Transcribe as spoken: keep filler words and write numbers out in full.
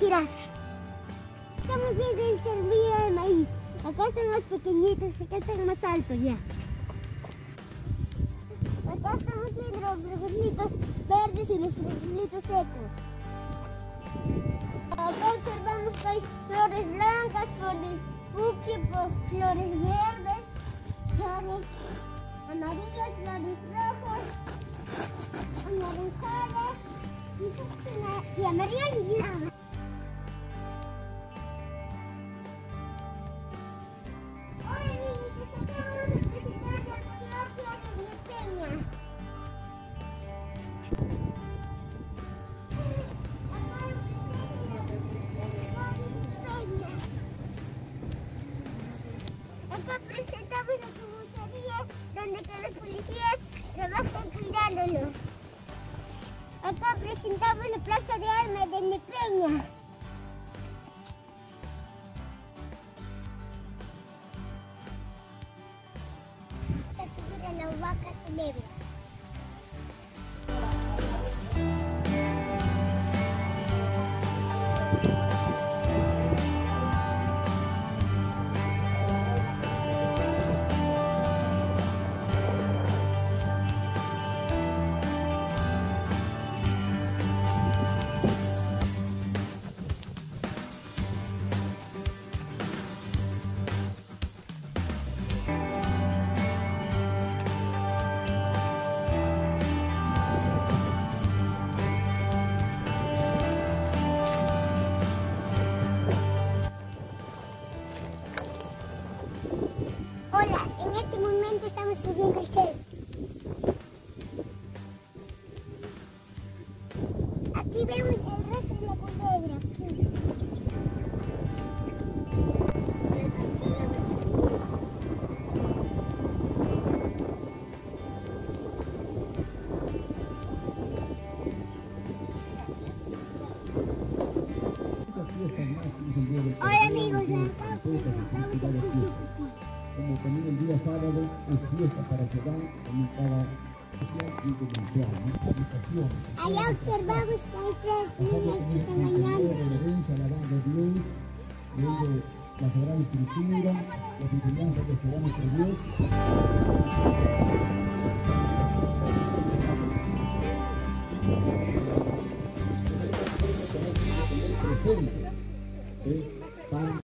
tiras. Estamos viendo el semilla de maíz. Acá están los pequeñitos, acá están más altos ya. Acá estamos viendo los frijolitos verdes y los frijolitos secos. Acá observamos que hay flores blancas, flores buque, flores verdes, flores amarillas, flores rojas, anaranjadas y amarillas y blancas. Hola niños, aquí vamos a presentar la parroquia de Nepeña. Acá presentamos la parroquia de Nepeña. Acá presentamos la comisaría donde que los policías trabajan cuidándolos. Acá presentamos la plaza de armas de Nepeña. De la vaca negra. Estamos subiendo el cerro. Aquí vemos el resto de la culebra. Hola amigos, acá como también el día sábado es fiesta para que van en cada iglesia y comunidad, ¿no? Allá observamos que hay tres niñas que están bañándose. La alabanza a Dios, leyendo la Sagrada Escritura, las enseñanzas que esperamos por Dios. ¿Eh?